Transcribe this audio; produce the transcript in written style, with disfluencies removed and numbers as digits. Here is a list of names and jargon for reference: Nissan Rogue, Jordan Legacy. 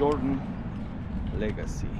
Jordan Legacy.